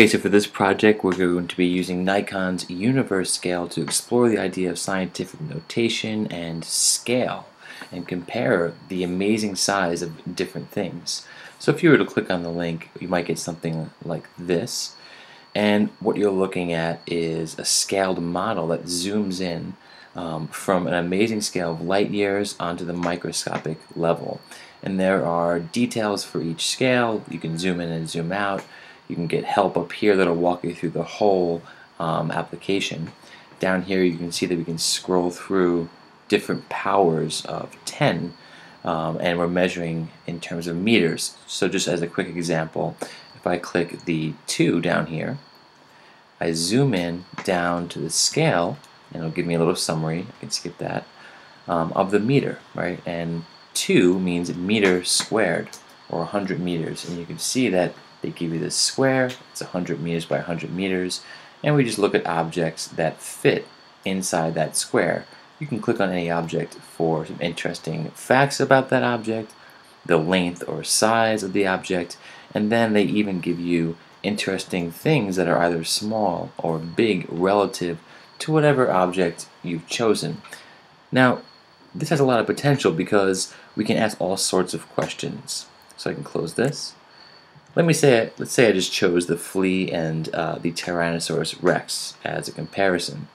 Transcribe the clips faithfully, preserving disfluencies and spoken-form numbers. Okay, so for this project we're going to be using Nikon's Universcale to explore the idea of scientific notation and scale and compare the amazing size of different things. So if you were to click on the link, you might get something like this, and what you're looking at is a scaled model that zooms in um, from an amazing scale of light years onto the microscopic level. And there are details for each scale. You can zoom in and zoom out. You can get help up here that'll walk you through the whole um, application. Down here you can see that we can scroll through different powers of ten, um, and we're measuring in terms of meters. So just as a quick example, if I click the two down here, I zoom in down to the scale, and it'll give me a little summary, I can skip that, um, of the meter, right? And two means meter squared, or one hundred meters, and you can see that they give you this square, it's one hundred meters by one hundred meters, and we just look at objects that fit inside that square. You can click on any object for some interesting facts about that object, the length or size of the object, and then they even give you interesting things that are either small or big relative to whatever object you've chosen. Now, this has a lot of potential because we can ask all sorts of questions. So I can close this. Let me say, let's say I just chose the flea and uh, the Tyrannosaurus Rex as a comparison,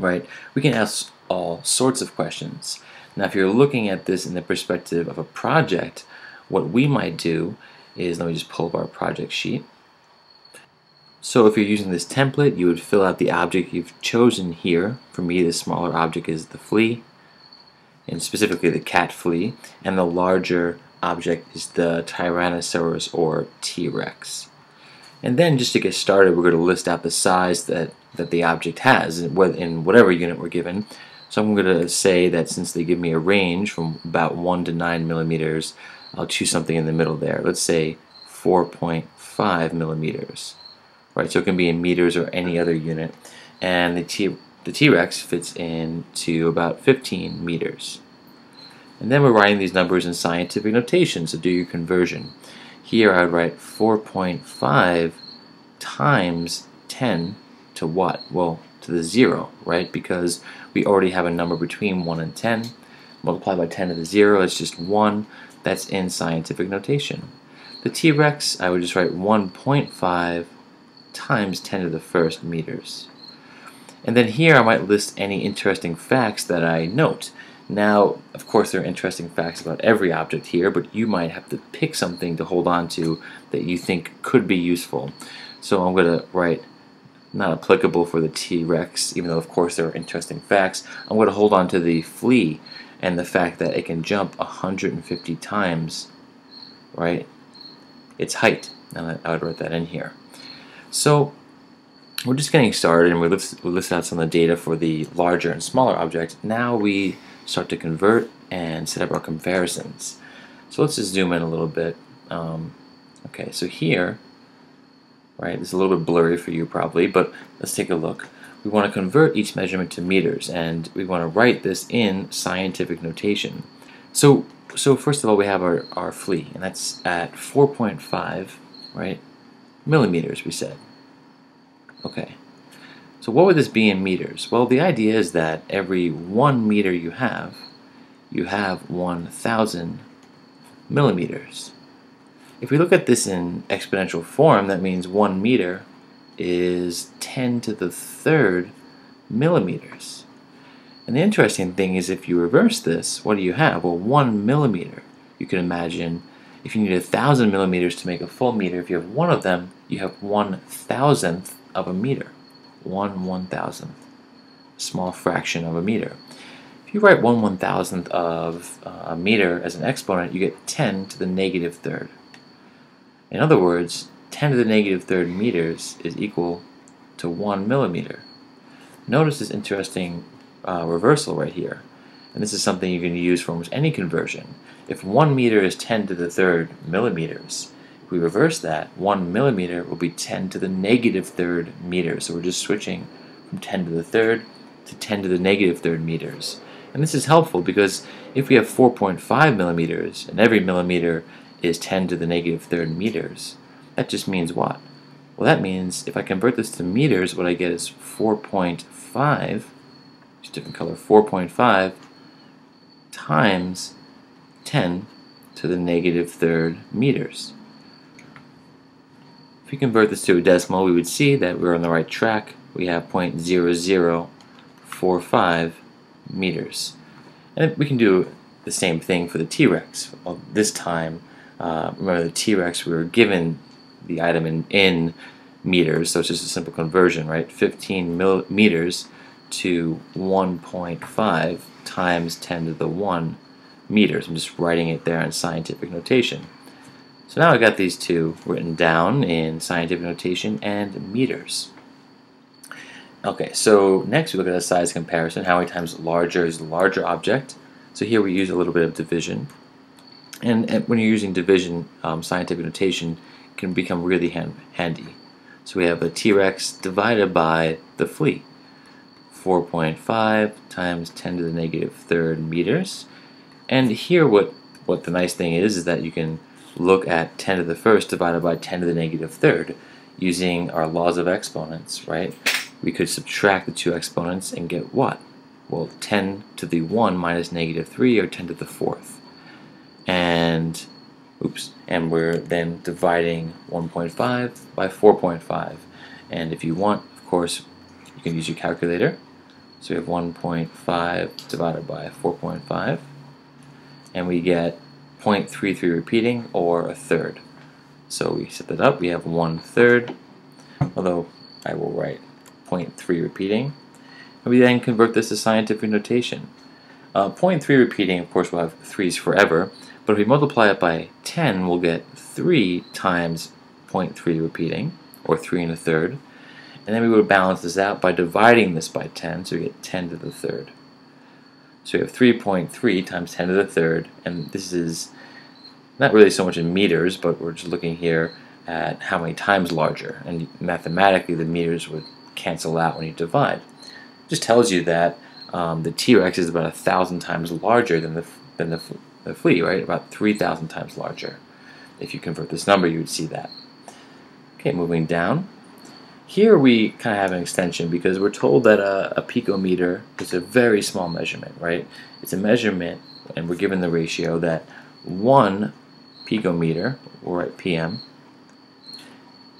right? We can ask all sorts of questions. Now, if you're looking at this in the perspective of a project, what we might do is, let me just pull up our project sheet. So if you're using this template, you would fill out the object you've chosen here. For me, the smaller object is the flea, and specifically the cat flea, and the larger object is the Tyrannosaurus or T-Rex. And then just to get started, we're going to list out the size that, that the object has in whatever unit we're given. So I'm going to say that since they give me a range from about one to nine millimeters, I'll choose something in the middle there. Let's say four point five millimeters. Right, so it can be in meters or any other unit. And the T the T-Rex fits into about fifteen meters. And then we're writing these numbers in scientific notation, so do your conversion. Here I would write four point five times ten to what? Well, to the zero, right? Because we already have a number between one and ten. Multiply by ten to the zero, it's just one. That's in scientific notation. The T-Rex, I would just write one point five times ten to the first meters. And then here I might list any interesting facts that I note. Now, of course, there are interesting facts about every object here, but you might have to pick something to hold on to that you think could be useful. So I'm going to write not applicable for the T-Rex, even though, of course, there are interesting facts. I'm going to hold on to the flea and the fact that it can jump one hundred fifty times, right, its height. And I would write that in here. So we're just getting started, and we list, we list out some of the data for the larger and smaller objects. Now we start to convert and set up our comparisons. So let's just zoom in a little bit. Um, okay, so here, right, it's a little bit blurry for you probably, but let's take a look. We want to convert each measurement to meters, and we want to write this in scientific notation. So, so first of all, we have our, our flea, and that's at four point five, right, millimeters, we said. Okay. So what would this be in meters? Well, the idea is that every one meter you have, you have one thousand millimeters. If we look at this in exponential form, that means one meter is ten to the third millimeters. And the interesting thing is, if you reverse this, what do you have? Well, one millimeter. You can imagine if you need a thousand millimeters to make a full meter, if you have one of them, you have one thousandth of a meter. one one thousandth, small fraction of a meter. If you write one one thousandth of uh, a meter as an exponent, you get ten to the negative third. In other words, ten to the negative third meters is equal to one millimeter. Notice this interesting uh, reversal right here, and this is something you can use for almost any conversion. If one meter is ten to the third millimeters, if we reverse that, one millimeter will be ten to the negative third meters. So we're just switching from ten to the third to ten to the negative third meters. And this is helpful because if we have four point five millimeters and every millimeter is ten to the negative third meters, that just means what? Well, that means if I convert this to meters, what I get is four point five, just different color, four point five times ten to the negative third meters. If we convert this to a decimal, we would see that we're on the right track. We have zero point zero zero four five meters. And we can do the same thing for the T-Rex. Well, this time, uh, remember the T-Rex, we were given the item in, in meters, so it's just a simple conversion, right? fifteen meters to one point five times ten to the one meters. I'm just writing it there in scientific notation. So now I've got these two written down in scientific notation and meters. Okay, so next we look at a size comparison. How many times larger is the larger object? So here we use a little bit of division. And, and when you're using division, um, scientific notation can become really hand, handy. So we have a T-Rex divided by the flea. four point five times ten to the negative third meters. And here what, what the nice thing is, is that you can look at ten to the first divided by ten to the negative third using our laws of exponents, right? We could subtract the two exponents and get what? Well, ten to the one minus negative three, or ten to the fourth. And, oops, and we're then dividing one point five by four point five. And if you want, of course, you can use your calculator. So we have one point five divided by four point five. And we get zero point three three repeating, or a third. So we set that up. We have one third, although I will write zero point three repeating. And we then convert this to scientific notation. Uh, zero point three repeating, of course, we'll have threes forever, but if we multiply it by ten, we'll get three times zero point three repeating, or three and a third. And then we would balance this out by dividing this by ten, so we get ten to the third. So we have three point three times ten to the third, and this is not really so much in meters, but we're just looking here at how many times larger, and mathematically the meters would cancel out when you divide. It just tells you that um, the T-Rex is about a thousand times larger than the, than the, the flea, right? About three thousand times larger. If you convert this number, you would see that. Okay, moving down. Here we kind of have an extension because we're told that a, a picometer is a very small measurement, right? It's a measurement, and we're given the ratio that one picometer, or at P M,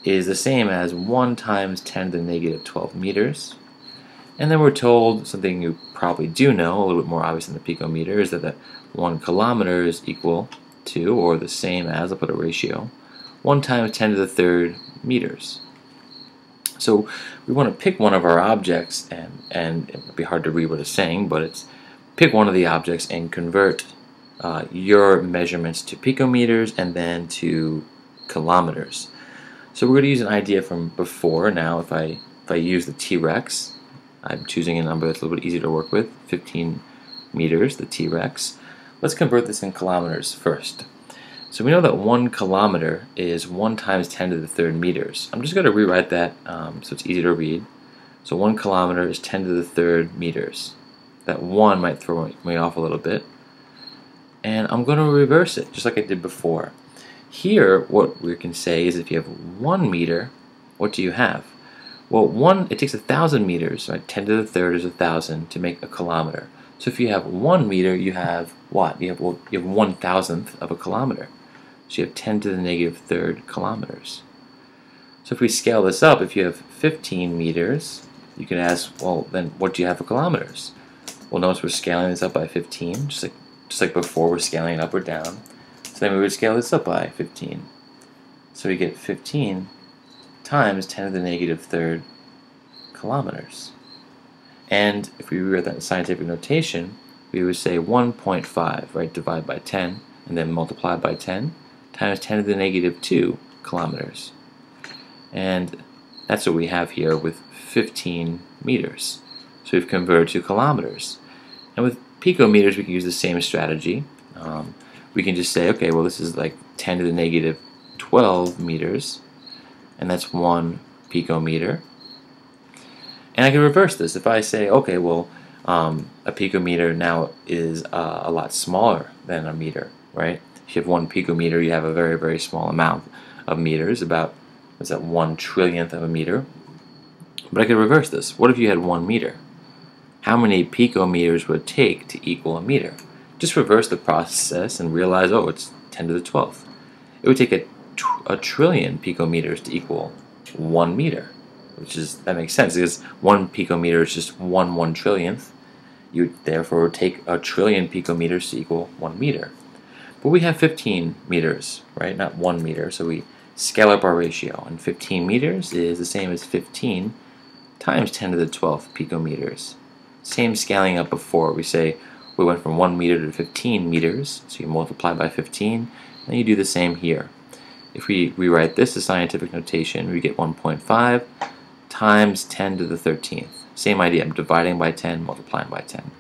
is the same as one times ten to the negative twelve meters. And then we're told something you probably do know, a little bit more obvious than the picometer, is that the one kilometer is equal to, or the same as, I'll put a ratio, one times ten to the third meters. So we want to pick one of our objects, and, and it would be hard to read what it's saying, but it's pick one of the objects and convert uh, your measurements to picometers and then to kilometers. So we're going to use an idea from before. Now if I, if I use the T-Rex, I'm choosing a number that's a little bit easier to work with, fifteen meters, the T-Rex. Let's convert this in kilometers first. So we know that one kilometer is one times ten to the third meters. I'm just going to rewrite that um, so it's easy to read. So one kilometer is ten to the third meters. That one might throw me off a little bit. And I'm going to reverse it, just like I did before. Here, what we can say is if you have one meter, what do you have? Well, one, it takes a thousand meters, right? ten to the third is a thousand to make a kilometer. So if you have one meter, you have what? You have, well, you have one thousandth of a kilometer. So you have ten to the negative third kilometers. So if we scale this up, if you have fifteen meters, you can ask, well, then what do you have for kilometers? Well, notice we're scaling this up by fifteen, just like, just like before, we're scaling it up or down. So then we would scale this up by fifteen. So we get fifteen times ten to the negative third kilometers. And if we rewrite that in scientific notation, we would say one point five, right, divide by ten, and then multiply by ten, times ten to the negative two kilometers. And that's what we have here with fifteen meters. So we've converted to kilometers. And with picometers, we can use the same strategy. Um, we can just say, okay, well, this is like ten to the negative twelve meters, and that's one picometer. And I can reverse this. If I say, okay, well, um, a picometer now is uh, a lot smaller than a meter, right? If you have one picometer, you have a very, very small amount of meters, about It's at one trillionth of a meter. But I could reverse this. What if you had one meter? How many picometers would it take to equal a meter? Just reverse the process and realize, oh, it's ten to the twelfth. It would take a, tr a trillion picometers to equal one meter, which is, that makes sense, because one picometer is just one one trillionth. You therefore would take a trillion picometers to equal one meter. But we have fifteen meters, right? Not one meter, so we scale up our ratio, and fifteen meters is the same as fifteen times ten to the twelfth picometers. Same scaling up before. We say we went from one meter to fifteen meters, so you multiply by fifteen, and you do the same here. If we rewrite this as scientific notation, we get one point five times ten to the thirteenth. Same idea, I'm dividing by ten, multiplying by ten.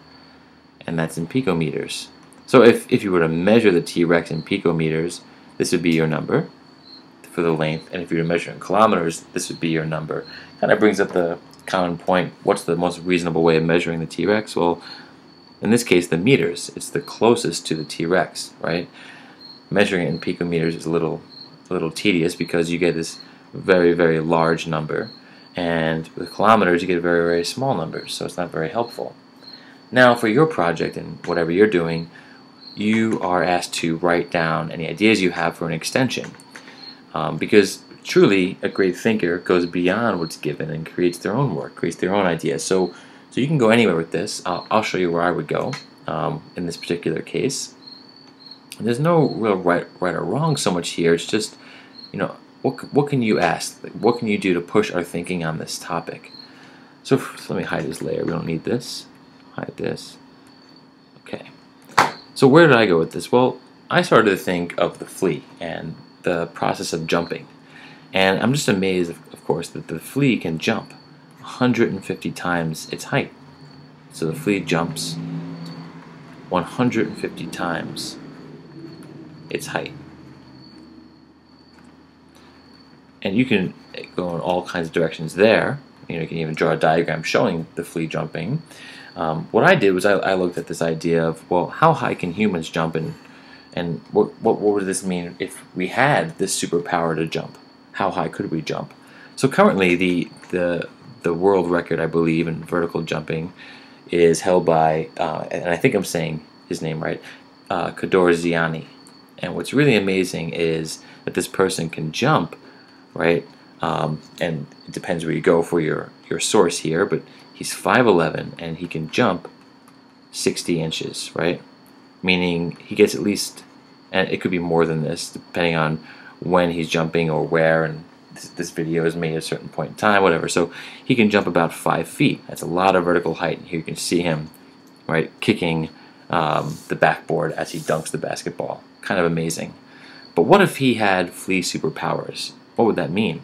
And that's in picometers. So if, if you were to measure the T-Rex in picometers, this would be your number for the length, and if you were to measure in kilometers, this would be your number. Kind of brings up the common point, what's the most reasonable way of measuring the T-Rex? Well, in this case, the meters. It's the closest to the T-Rex, right? Measuring it in picometers is a little, a little tedious because you get this very, very large number, and with kilometers you get very, very small numbers, so it's not very helpful. Now, for your project and whatever you're doing, you are asked to write down any ideas you have for an extension. Um, because truly, a great thinker goes beyond what's given and creates their own work, creates their own ideas. So, so you can go anywhere with this. I'll, I'll show you where I would go um, in this particular case. And there's no real right, right or wrong so much here. It's just, you know, what what can you ask? Like, what can you do to push our thinking on this topic? So, so let me hide this layer. We don't need this. Hide this. Okay. So where did I go with this? Well, I started to think of the flea and the process of jumping, and I'm just amazed, of course, that the flea can jump one hundred fifty times its height. So the flea jumps one hundred fifty times its height, and you can go in all kinds of directions there. You know, you can even draw a diagram showing the flea jumping. Um, what I did was I, I looked at this idea of, well, how high can humans jump in? And what, what, what would this mean if we had this superpower to jump? How high could we jump? So currently the, the, the world record, I believe, in vertical jumping is held by, uh, and I think I'm saying his name right, uh, Kador Ziani. And what's really amazing is that this person can jump, right? Um, and it depends where you go for your, your source here, but he's five eleven and he can jump sixty inches, right? Meaning he gets at least, and it could be more than this depending on when he's jumping or where, and this, this video is made at a certain point in time, whatever. So he can jump about five feet. That's a lot of vertical height. Here you can see him, right, kicking um, the backboard as he dunks the basketball. Kind of amazing. But what if he had flea superpowers? What would that mean?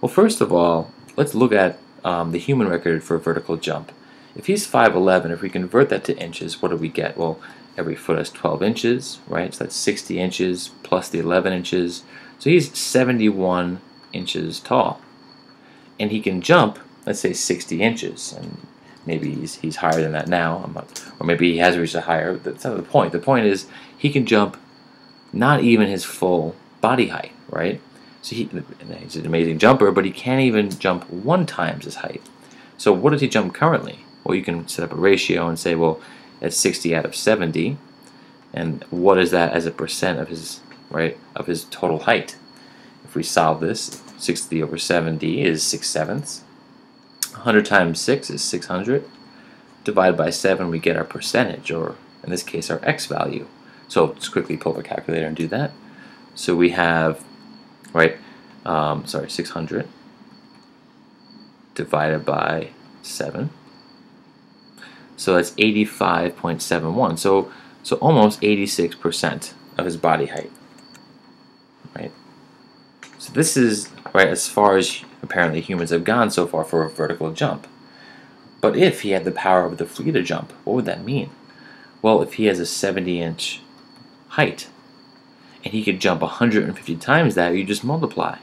Well, first of all, let's look at um, the human record for a vertical jump. If he's five eleven, if we convert that to inches, what do we get? Well, every foot has twelve inches, right? So that's sixty inches plus the eleven inches. So he's seventy-one inches tall. And he can jump, let's say, sixty inches. And maybe he's, he's higher than that now. I'm not, or maybe he has reached a higher. That's not the point. The point is he can jump not even his full body height, right? So he, he's an amazing jumper, but he can't even jump one times his height. So what does he jump currently? Well, you can set up a ratio and say, well, that's sixty out of seventy, and what is that as a percent of his, right, of his total height? If we solve this, sixty over seventy is six sevenths. one hundred times six is six hundred. Divided by seven, we get our percentage, or in this case, our x value. So let's quickly pull the calculator and do that. So we have, right, um, sorry, six hundred divided by seven. So that's eighty-five point seven one. So, so almost eighty-six percent of his body height, right? So this is right as far as apparently humans have gone so far for a vertical jump. But if he had the power of the flea to jump, what would that mean? Well, if he has a seventy-inch height and he could jump one hundred fifty times that, you just multiply,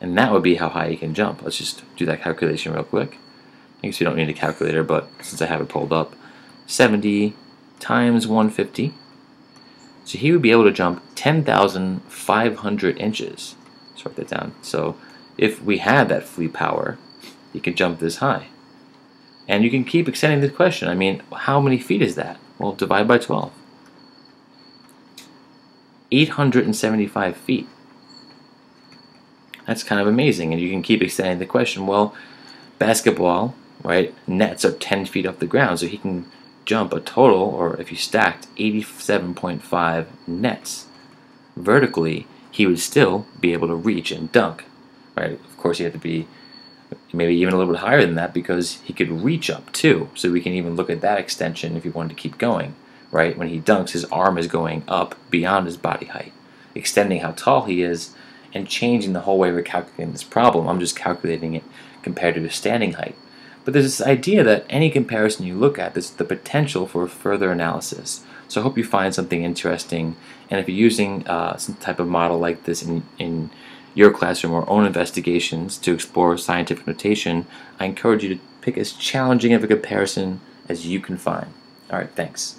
and that would be how high he can jump. Let's just do that calculation real quick. I guess you don't need a calculator, but since I have it pulled up, seventy times one hundred fifty, so he would be able to jump ten thousand five hundred inches. Let's write that down. So if we had that flea power, you could jump this high. And you can keep extending the question. I mean, how many feet is that? Well, divide by twelve. eight hundred seventy-five feet. That's kind of amazing. And you can keep extending the question. Well, basketball, right, nets are ten feet off the ground, so he can jump a total, or if you stacked, eighty-seven point five nets. Vertically, he would still be able to reach and dunk, right? Of course, he had to be maybe even a little bit higher than that because he could reach up too. So we can even look at that extension if you wanted to keep going, right? When he dunks, his arm is going up beyond his body height, extending how tall he is and changing the whole way we're calculating this problem. I'm just calculating it compared to the standing height. But there's this idea that any comparison you look at, there's the potential for further analysis. So I hope you find something interesting. And if you're using uh, some type of model like this in, in your classroom or own investigations to explore scientific notation, I encourage you to pick as challenging of a comparison as you can find. All right, thanks.